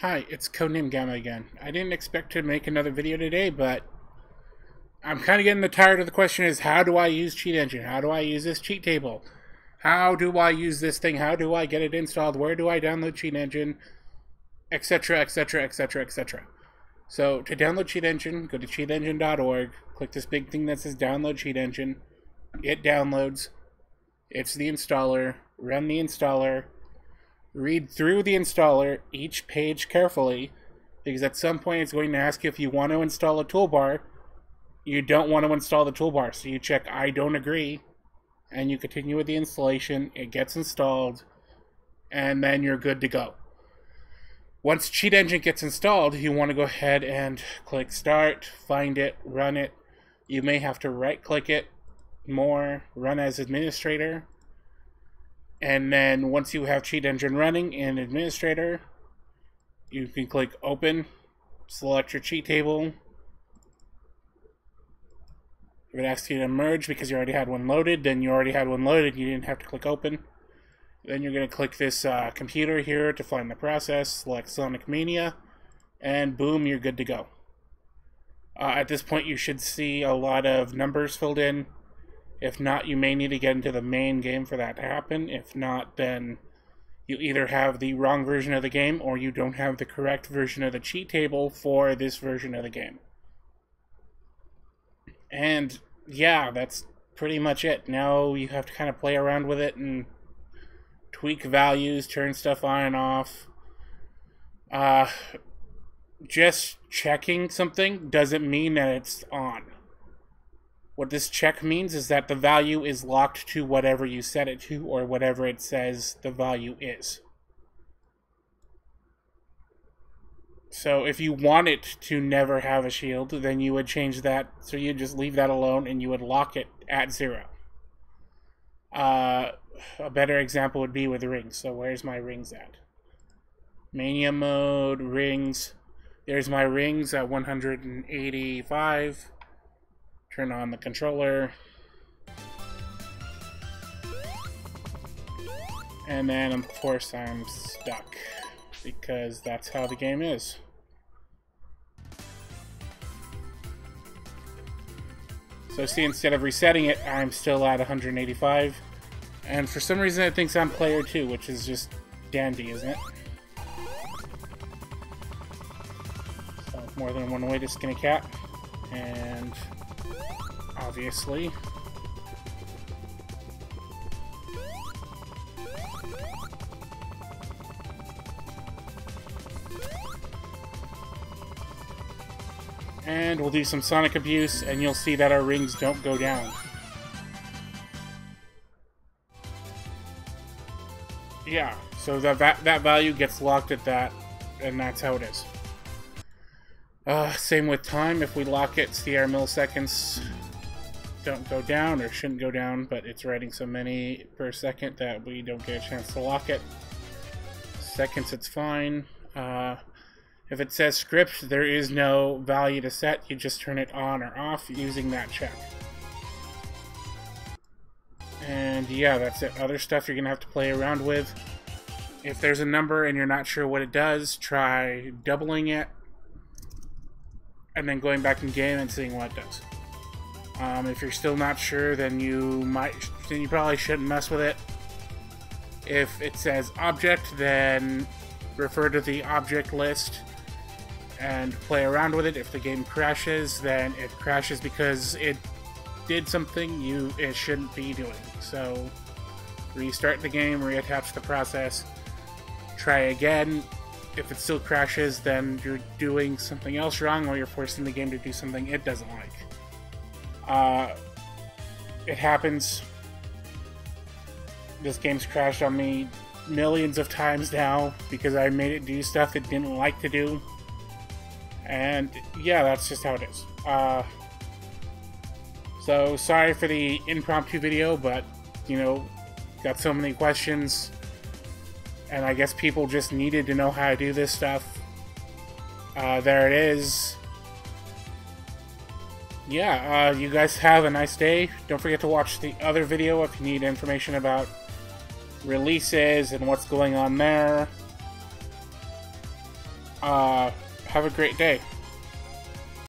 Hi, it's Codename Gamma again. I didn't expect to make another video today, but I'm kind of getting tired of the question is, how do I use Cheat Engine? How do I use this cheat table? How do I use this thing? How do I get it installed? Where do I download Cheat Engine? Etc, etc, etc, etc. So to download Cheat Engine, go to CheatEngine.org, click this big thing that says download Cheat Engine. It downloads. It's the installer. Run the installer. Read through the installer, each page carefully, because at some point it's going to ask you if you want to install a toolbar. You don't want to install the toolbar, so you check I don't agree, and you continue with the installation. It gets installed, and then you're good to go. Once Cheat Engine gets installed, you want to go ahead and click Start, find it, run it. You may have to right-click it, More, Run as Administrator. And then once you have Cheat Engine running in Administrator, you can click Open, select your cheat table. If it asks you to merge because you already had one loaded, then you already had one loaded. You didn't have to click Open. Then you're going to click this computer here to find the process, select Sonic Mania, and boom, you're good to go. At this point, you should see a lot of numbers filled in. If not, you may need to get into the main game for that to happen. If not, then you either have the wrong version of the game or you don't have the correct version of the cheat table for this version of the game. And yeah, that's pretty much it. Now you have to kind of play around with it and tweak values, turn stuff on and off. Just checking something doesn't mean that it's on. What this check means is that the value is locked to whatever you set it to, or whatever it says the value is. So if you want it to never have a shield, then you would change that, so you just leave that alone and you would lock it at 0. A better example would be with rings. So where's my rings at? Mania mode, rings. There's my rings at 185. Turn on the controller, and then of course I'm stuck, because that's how the game is. So see, instead of resetting it, I'm still at 185, and for some reason it thinks I'm player 2, which is just dandy, isn't it? So more than one way to skin a cat, and obviously. And we'll do some Sonic abuse, and you'll see that our rings don't go down. Yeah, so that value gets locked at that, and that's how it is. Same with time. If we lock it, see our milliseconds don't go down, or shouldn't go down, but it's writing so many per second that we don't get a chance to lock it. Seconds, it's fine. If it says script, there is no value to set. You just turn it on or off using that check. And yeah, that's it. Other stuff you're gonna have to play around with. If there's a number and you're not sure what it does, try doubling it and then going back in game and seeing what it does. If you're still not sure, then you probably shouldn't mess with it. If it says object, then refer to the object list and play around with it. If the game crashes, then it crashes because it did something it shouldn't be doing. So restart the game, reattach the process, try again. If it still crashes, then you're doing something else wrong, or you're forcing the game to do something it doesn't like. It happens. This game's crashed on me millions of times now because I made it do stuff it didn't like to do. And yeah, that's just how it is. So sorry for the impromptu video, but you know, got so many questions, and I guess people just needed to know how to do this stuff. There it is. Yeah, you guys have a nice day. Don't forget to watch the other video if you need information about releases and what's going on there. have a great day.